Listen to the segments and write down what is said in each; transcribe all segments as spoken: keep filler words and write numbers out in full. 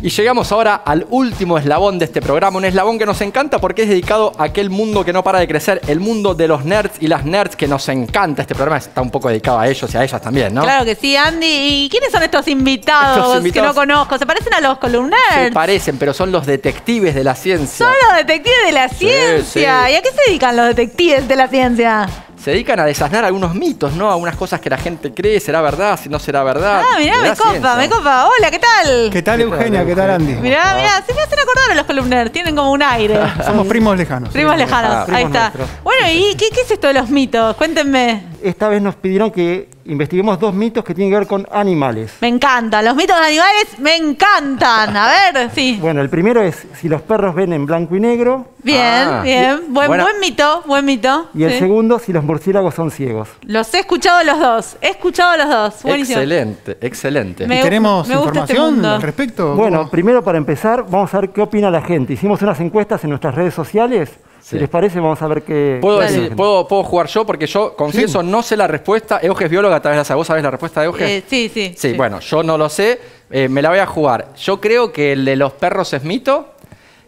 Y llegamos ahora al último eslabón de este programa, un eslabón que nos encanta porque es dedicado a aquel mundo que no para de crecer, el mundo de los nerds y las nerds, que nos encanta. Este programa está un poco dedicado a ellos y a ellas también, ¿no? Claro que sí, Andy. ¿Y quiénes son estos invitados, estos invitados... que no conozco? ¿Se parecen a los columneros? Se parecen, pero son los detectives de la ciencia. Son los detectives de la ciencia. Sí, sí. ¿Y a qué se dedican los detectives de la ciencia? Se dedican a desasnar algunos mitos, ¿no? A unas cosas que la gente cree, será verdad, si no será verdad. Ah, mirá, me copa, ciencia. me copa. Hola, ¿qué tal? ¿Qué tal, Eugenia? ¿Qué tal, Andy? Mirá, mirá, se me hacen acordar a los columneros, tienen como un aire. Somos primos lejanos. Primos sí, lejanos, ah, ahí primos está. Nuestros. Bueno, ¿y qué, qué es esto de los mitos? Cuéntenme. Esta vez nos pidieron que investiguemos dos mitos que tienen que ver con animales. Me encantan, los mitos de animales me encantan. A ver, sí. Bueno, el primero es si los perros ven en blanco y negro. Bien, ah, bien, buen, buen mito, buen mito. Y el sí. segundo, si los murciélagos son ciegos. Los he escuchado los dos, he escuchado los dos. Buenísimo. Excelente, excelente. Me, ¿Y tenemos me información este al respecto? Bueno, ¿cómo? Primero para empezar, vamos a ver qué opina la gente. Hicimos unas encuestas en nuestras redes sociales. Si sí. les parece, vamos a ver qué... ¿Puedo, decir, ¿puedo, puedo jugar yo? Porque yo, confieso, sí. no sé la respuesta. Euge es bióloga, tal vez la sabés. ¿Vos sabés la respuesta de Euge? Eh, sí, sí, sí. Sí, bueno, yo no lo sé. Eh, me la voy a jugar. Yo creo que el de los perros es mito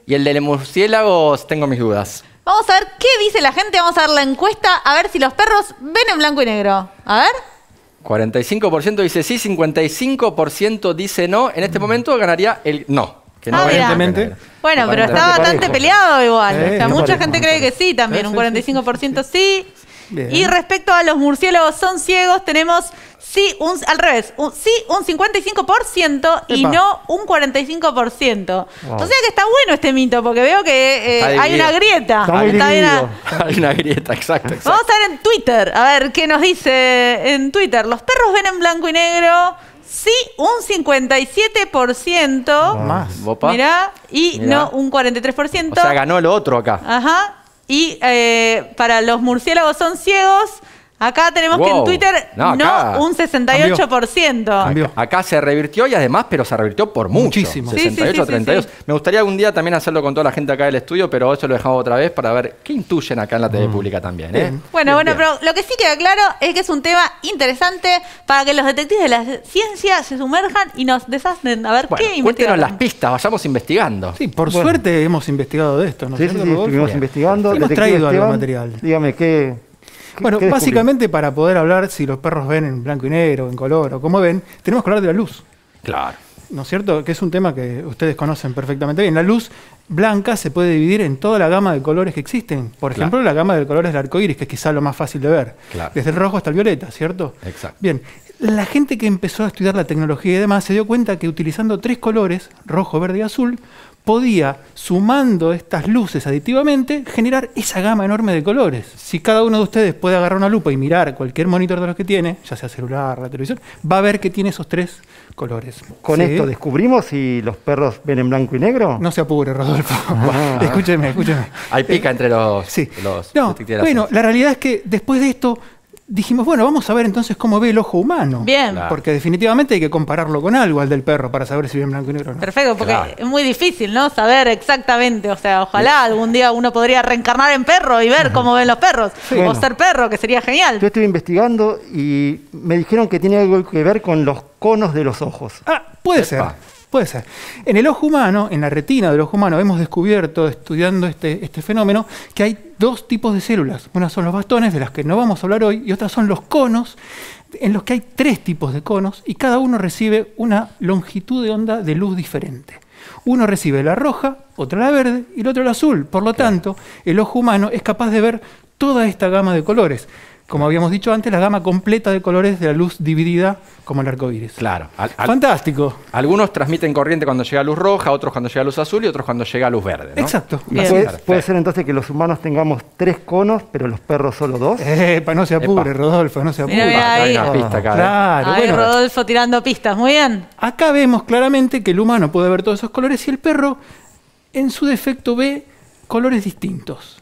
y el de los murciélagos tengo mis dudas. Vamos a ver qué dice la gente. Vamos a ver la encuesta a ver si los perros ven en blanco y negro. A ver... cuarenta y cinco por ciento dice sí, cincuenta y cinco por ciento dice no. En este momento ganaría el no. Que no ah, evidentemente. Bueno, pero está bastante parejo. peleado igual. Eh, o sea, mucha parejo, gente cree que sí también, un cuarenta y cinco por ciento sí. Bien. Y respecto a los murciélagos son ciegos, tenemos sí un, al revés, un, sí un cincuenta y cinco por ciento y Epa. no un cuarenta y cinco por ciento. Wow. O sea que está bueno este mito, porque veo que eh, hay una grieta. Está está una... Hay una grieta, exacto, exacto. Vamos a ver en Twitter, a ver qué nos dice en Twitter. Los perros ven en blanco y negro... Sí, un cincuenta y siete por ciento. Más. Mirá, y Mirá. no, un cuarenta y tres por ciento. O sea, ganó lo otro acá. Ajá. Y eh, para los murciélagos son ciegos, acá tenemos wow. que en Twitter no, no un sesenta y ocho por ciento. Cambió. Acá, acá se revirtió y además, pero se revirtió por mucho. Muchísimo. sesenta y ocho a treinta y dos. Sí, sí, sí, sí. Me gustaría algún día también hacerlo con toda la gente acá del estudio, pero eso lo dejamos otra vez para ver qué intuyen acá en la T V mm. pública también. ¿eh? Bueno, bien, bueno, bien. Pero lo que sí queda claro es que es un tema interesante para que los detectives de la ciencia se sumerjan y nos deshacen a ver bueno, qué investigan. Cuéntenos las pistas, vayamos investigando. Sí, por bueno. suerte hemos investigado de esto. ¿no? Sí, sí, sí, estuvimos investigando. Hemos traído algo material. Dígame, ¿qué...? Bueno, básicamente para poder hablar si los perros ven en blanco y negro, en color o cómo ven, tenemos que hablar de la luz. Claro. ¿No es cierto? Que es un tema que ustedes conocen perfectamente bien. La luz blanca se puede dividir en toda la gama de colores que existen. Por ejemplo, claro. la gama de colores del arco iris, que es quizá lo más fácil de ver. Claro. Desde el rojo hasta el violeta, ¿cierto? Exacto. Bien. La gente que empezó a estudiar la tecnología y demás se dio cuenta que utilizando tres colores, rojo, verde y azul, podía, sumando estas luces aditivamente, generar esa gama enorme de colores. Si cada uno de ustedes puede agarrar una lupa y mirar cualquier monitor de los que tiene, ya sea celular, la televisión, va a ver que tiene esos tres colores. ¿Con sí. esto descubrimos si los perros ven en blanco y negro? No se apure, Rodolfo. Ah. Escúcheme, escúcheme. Hay pica entre los... Sí. Los no, bueno, la realidad es que después de esto... Dijimos, bueno, vamos a ver entonces cómo ve el ojo humano. Bien. Claro. Porque definitivamente hay que compararlo con algo, al del perro, para saber si ve en blanco y negro o no. Perfecto, porque claro. es muy difícil, ¿no? Saber exactamente. O sea, ojalá sí. algún día uno podría reencarnar en perro y ver Ajá. cómo ven los perros. Sí. O bueno, ser perro, que sería genial. Yo estuve investigando y me dijeron que tiene algo que ver con los conos de los ojos. Ah, puede Epa. ser. Puede ser. En el ojo humano, en la retina del ojo humano, hemos descubierto, estudiando este, este fenómeno, que hay dos tipos de células. Unas son los bastones, de las que no vamos a hablar hoy, y otras son los conos, en los que hay tres tipos de conos, y cada uno recibe una longitud de onda de luz diferente. Uno recibe la roja, otra la verde, y el otro la azul. Por lo claro. tanto, el ojo humano es capaz de ver toda esta gama de colores. Como habíamos dicho antes, la gama completa de colores de la luz dividida como el arco iris. Claro. Al, al, Fantástico. Algunos transmiten corriente cuando llega luz roja, otros cuando llega luz azul y otros cuando llega luz verde, ¿no? Exacto. Puede, puede ser entonces que los humanos tengamos tres conos, pero los perros solo dos. Epa, no se apure, Epa. Rodolfo, no se apure. Mira, mira, ahí. Hay una pista acá, claro, ahí bueno. Rodolfo tirando pistas, muy bien. Acá vemos claramente que el humano puede ver todos esos colores y el perro, en su defecto, ve colores distintos.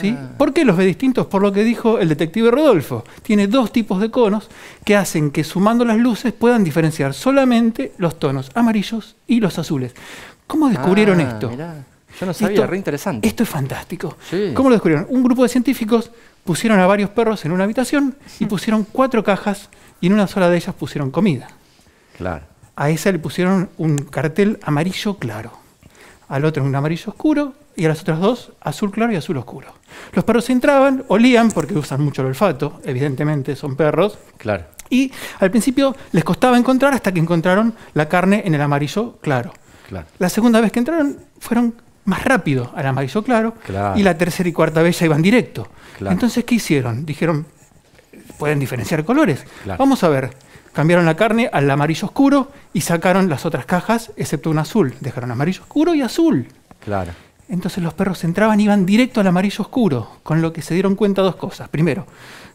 ¿Sí? ¿Por qué los ve distintos? Por lo que dijo el detective Rodolfo. Tiene dos tipos de conos que hacen que sumando las luces puedan diferenciar solamente los tonos amarillos y los azules. ¿Cómo descubrieron ah, esto? Mirá. Yo no sabía, esto, re interesante. Esto es fantástico. Sí. ¿Cómo lo descubrieron? Un grupo de científicos pusieron a varios perros en una habitación y pusieron cuatro cajas y en una sola de ellas pusieron comida. Claro. A esa le pusieron un cartel amarillo claro, al otro un amarillo oscuro y a las otras dos azul claro y azul oscuro. Los perros entraban, olían, porque usan mucho el olfato, evidentemente son perros. Claro. Y al principio les costaba encontrar hasta que encontraron la carne en el amarillo claro. Claro. La segunda vez que entraron fueron más rápido al amarillo claro, claro. Y la tercera y cuarta vez ya iban directo. Claro. Entonces, ¿qué hicieron? Dijeron, pueden diferenciar colores. Claro. Vamos a ver. Cambiaron la carne al amarillo oscuro y sacaron las otras cajas, excepto un azul. Dejaron amarillo oscuro y azul. Claro. Entonces los perros entraban y iban directo al amarillo oscuro, con lo que se dieron cuenta dos cosas. Primero,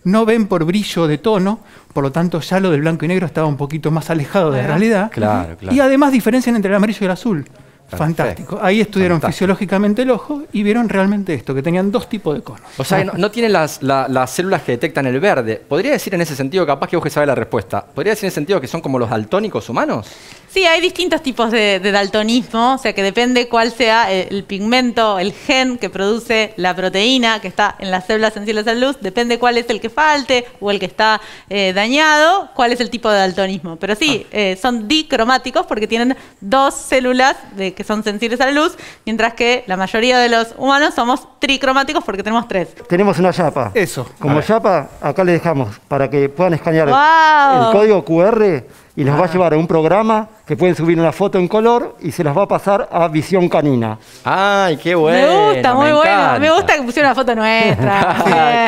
no ven por brillo de tono, por lo tanto ya lo del blanco y negro estaba un poquito más alejado de la realidad. Claro, claro. Y además diferencian entre el amarillo y el azul. Perfecto. Fantástico. Ahí estudiaron Fantástico. fisiológicamente el ojo y vieron realmente esto, que tenían dos tipos de conos. O sea, que no, no tienen las, la, las células que detectan el verde. ¿Podría decir en ese sentido, capaz que vos que sabés la respuesta, podría decir en ese sentido que son como los daltónicos humanos? Sí, hay distintos tipos de, de daltonismo, o sea que depende cuál sea el pigmento, el gen que produce la proteína que está en las células sensibles a la luz, depende cuál es el que falte o el que está eh, dañado, cuál es el tipo de daltonismo. Pero sí, ah. eh, son dicromáticos porque tienen dos células de que son sensibles a la luz, mientras que la mayoría de los humanos somos tricromáticos porque tenemos tres. Tenemos una yapa. Eso. Como yapa, acá le dejamos para que puedan escanear wow. el código cu erre y los ah. va a llevar a un programa que pueden subir una foto en color y se las va a pasar a Visión Canina. ¡Ay, qué bueno! Me gusta, muy bueno. Me gusta que pusieron una foto nuestra.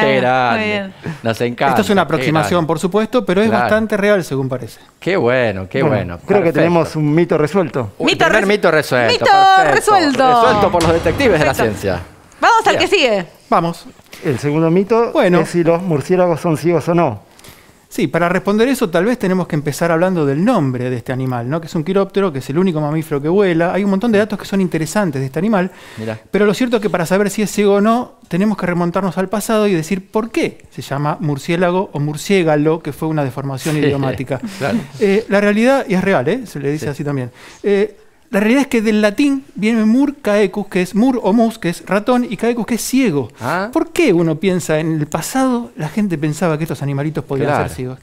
¡Qué grande! Nos encanta. Esto es una aproximación, por supuesto, pero es bastante real, según parece. ¡Qué bueno, qué bueno! Creo que tenemos un mito resuelto. Un primer mito resuelto. ¡Mito resuelto! Resuelto por los detectives de la ciencia. Vamos al que sigue. Vamos. El segundo mito es si los murciélagos son ciegos o no. Sí, para responder eso tal vez tenemos que empezar hablando del nombre de este animal, ¿no? Que es un quiróptero, que es el único mamífero que vuela. Hay un montón de datos que son interesantes de este animal. Mirá. Pero lo cierto es que para saber si es ciego o no, tenemos que remontarnos al pasado y decir por qué se llama murciélago o murciégalo, que fue una deformación sí, idiomática. Claro. Eh, la realidad, y es real, ¿eh? Se le dice sí. así también. Eh, La realidad es que del latín viene mur caecus, que es mur o mus, que es ratón, y caecus, que es ciego. ¿Ah? ¿Por qué uno piensa en el pasado? La gente pensaba que estos animalitos podían claro. ser ciegos.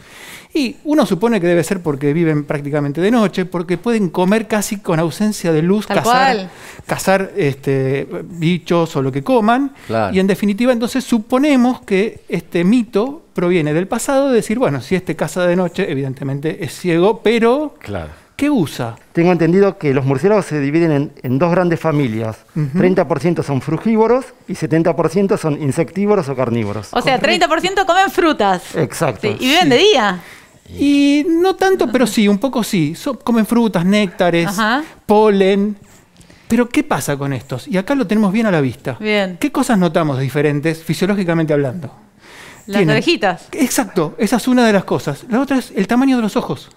Y uno supone que debe ser porque viven prácticamente de noche, porque pueden comer casi con ausencia de luz, Tal cazar, cazar este, bichos o lo que coman. Claro. Y en definitiva, entonces suponemos que este mito proviene del pasado, de decir, bueno, si este caza de noche, evidentemente es ciego, pero... Claro. ¿Qué usa? Tengo entendido que los murciélagos se dividen en, en dos grandes familias. Uh-huh. treinta por ciento son frugívoros y setenta por ciento son insectívoros o carnívoros. O sea, treinta por ciento comen frutas. Exacto. Sí. Y viven sí. de día. Y no tanto, pero sí, un poco sí. So, comen frutas, néctares, Ajá. polen. Pero ¿qué pasa con estos? Y acá lo tenemos bien a la vista. Bien. ¿Qué cosas notamos diferentes fisiológicamente hablando? Las Tienen, orejitas. Exacto, esa es una de las cosas. La otra es el tamaño de los ojos.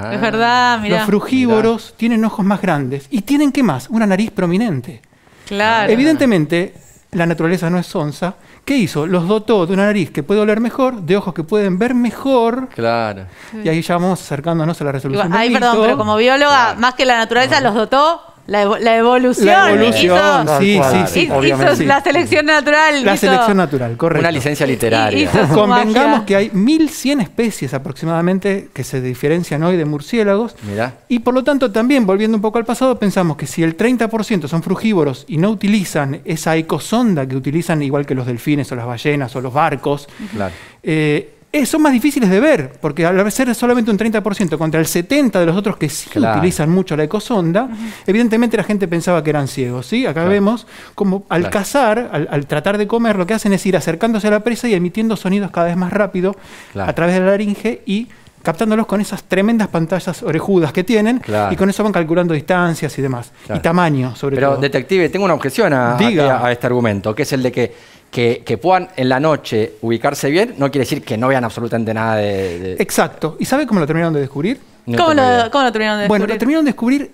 Ah, es verdad, mirá. Los frugívoros mirá. tienen ojos más grandes. ¿Y tienen qué más? Una nariz prominente. Claro. Evidentemente, la naturaleza no es sonsa. ¿Qué hizo? Los dotó de una nariz que puede oler mejor, de ojos que pueden ver mejor. Claro. Y ahí ya vamos acercándonos a la resolución Igual, del ahí, mito. Perdón, pero como bióloga, claro. más que la naturaleza, los dotó... La, evo la evolución, la evolución hizo, sí, sí, sí, hizo, hizo sí. la selección natural. La hizo, selección natural, correcto. Una licencia literaria. Convengamos que hay mil cien especies aproximadamente que se diferencian hoy de murciélagos. Mirá. Y por lo tanto también, volviendo un poco al pasado, pensamos que si el treinta por ciento son frugívoros y no utilizan esa ecosonda que utilizan igual que los delfines o las ballenas o los barcos, claro. eh, Eh, son más difíciles de ver, porque al ser solamente un treinta por ciento contra el setenta por ciento de los otros que sí claro. utilizan mucho la ecosonda, uh-huh. evidentemente la gente pensaba que eran ciegos, ¿sí? Acá claro. vemos como al claro. cazar, al, al tratar de comer, lo que hacen es ir acercándose a la presa y emitiendo sonidos cada vez más rápido claro. a través de la laringe y captándolos con esas tremendas pantallas orejudas que tienen claro. y con eso van calculando distancias y demás, claro. y tamaño sobre Pero, todo. Pero, detective, tengo una objeción a, a, a este argumento, que es el de que Que, que puedan en la noche ubicarse bien, no quiere decir que no vean absolutamente nada de... de... Exacto. ¿Y sabe cómo lo terminaron de descubrir? No ¿Cómo, lo, ¿Cómo lo terminaron de descubrir? Bueno, lo terminaron de descubrir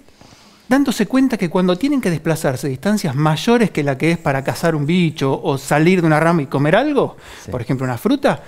dándose cuenta que cuando tienen que desplazarse distancias mayores que la que es para cazar un bicho o salir de una rama y comer algo, sí. por ejemplo una fruta,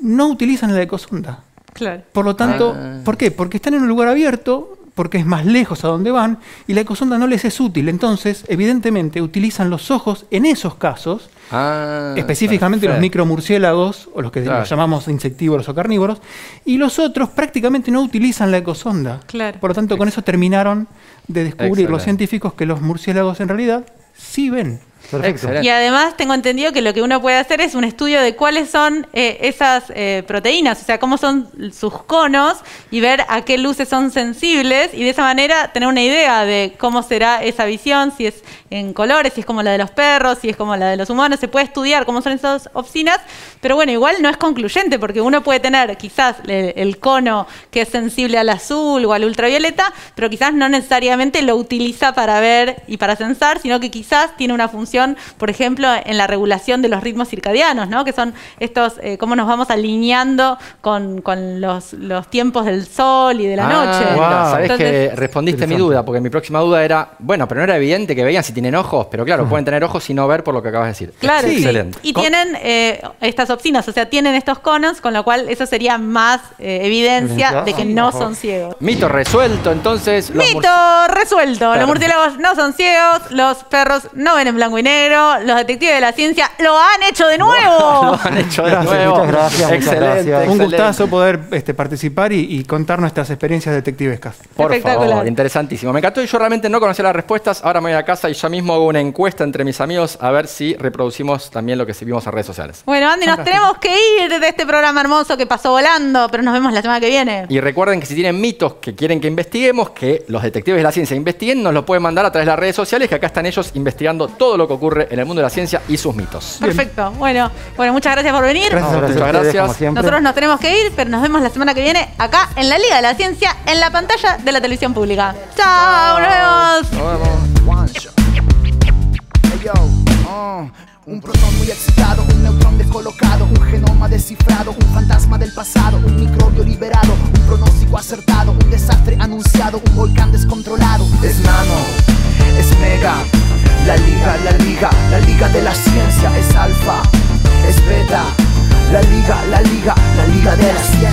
no utilizan la ecosonda. Claro. Por lo tanto, ah. ¿por qué? Porque están en un lugar abierto, porque es más lejos a donde van y la ecosonda no les es útil. Entonces, evidentemente, utilizan los ojos en esos casos, ah, específicamente perfecto. Los micromurciélagos, o los que claro. los llamamos insectívoros o carnívoros, y los otros prácticamente no utilizan la ecosonda. Claro. Por lo tanto, con eso terminaron de descubrir Excelente. Los científicos que los murciélagos en realidad sí ven. Perfecto. Y además tengo entendido que lo que uno puede hacer es un estudio de cuáles son eh, esas eh, proteínas, o sea, cómo son sus conos y ver a qué luces son sensibles y de esa manera tener una idea de cómo será esa visión, si es en colores, si es como la de los perros, si es como la de los humanos. Se puede estudiar cómo son esas opsinas, pero bueno, igual no es concluyente porque uno puede tener quizás el, el cono que es sensible al azul o al ultravioleta, pero quizás no necesariamente lo utiliza para ver y para sensar, sino que quizás tiene una función, por ejemplo, en la regulación de los ritmos circadianos, ¿no? Que son estos, eh, cómo nos vamos alineando con, con los, los tiempos del sol y de la ah, noche. Wow. Sabés Entonces, que respondiste a mi duda, porque mi próxima duda era, bueno, pero no era evidente que veían si tienen ojos, pero claro, uh-huh. pueden tener ojos y no ver por lo que acabas de decir. Claro, sí. Excelente. Y, y tienen eh, estas opsinas, o sea, tienen estos conos, con lo cual eso sería más eh, evidencia de que no mejor. Son ciegos. Mito resuelto, entonces. Mito resuelto. Claro. Los murciélagos no son ciegos, los perros no ven en blanco y negro, los detectives de la ciencia lo han hecho de nuevo. Lo han hecho de gracias, nuevo. Muchas gracias. Excelente, muchas gracias. Un gustazo poder este, participar y, y contar nuestras experiencias detectivescas. Por favor, interesantísimo. Me encantó y yo realmente no conocía las respuestas. Ahora me voy a casa y ya mismo hago una encuesta entre mis amigos a ver si reproducimos también lo que vimos en redes sociales. Bueno, Andy, nos gracias. Tenemos que ir de este programa hermoso que pasó volando, pero nos vemos la semana que viene. Y recuerden que si tienen mitos que quieren que investiguemos, que los detectives de la ciencia investiguen, nos lo pueden mandar a través de las redes sociales, que acá están ellos investigando todo lo que ocurre en el mundo de la ciencia y sus mitos. Perfecto. Bueno, bueno, muchas gracias por venir. Gracias, gracias. Muchas gracias. Ustedes, nosotros nos tenemos que ir, pero nos vemos la semana que viene acá en la Liga de la Ciencia, en la pantalla de la televisión pública. ¡Chao! ¡Nos vemos! Un protón muy excitado, un neutrón descolocado, un genoma descifrado, un fantasma del pasado, un microbio liberado, un pronóstico acertado, un desastre anunciado, un volcán descontrolado. Es nano, es mega. La liga, la liga, la liga de la ciencia. Es alfa, es beta. La liga, la liga, la liga de la ciencia.